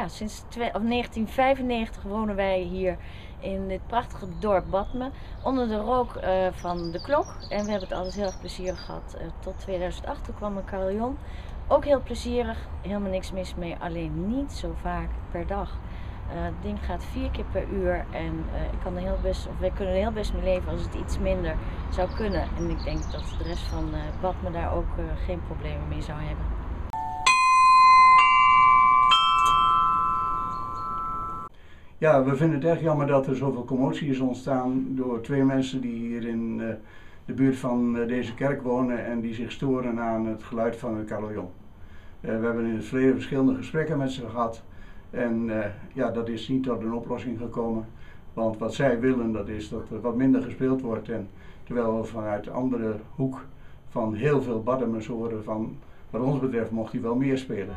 ja, sinds 1995 wonen wij hier in dit prachtige dorp Bathmen, onder de rook van de klok. En we hebben het altijd heel erg plezierig gehad. Tot 2008 toen kwam een carillon. Ook heel plezierig, helemaal niks mis mee, alleen niet zo vaak per dag. Het ding gaat 4 keer per uur en wij kunnen er heel best mee leven als het iets minder zou kunnen. En ik denk dat de rest van Bathmen daar ook geen problemen mee zou hebben. Ja, we vinden het echt jammer dat er zoveel commotie is ontstaan door 2 mensen die hier in de buurt van deze kerk wonen en die zich storen aan het geluid van het carillon. We hebben in het verleden verschillende gesprekken met ze gehad. En ja, dat is niet tot een oplossing gekomen, want wat zij willen dat is dat er wat minder gespeeld wordt. En terwijl we vanuit de andere hoek van heel veel Batmens horen van, wat ons betreft mocht hij wel meer spelen.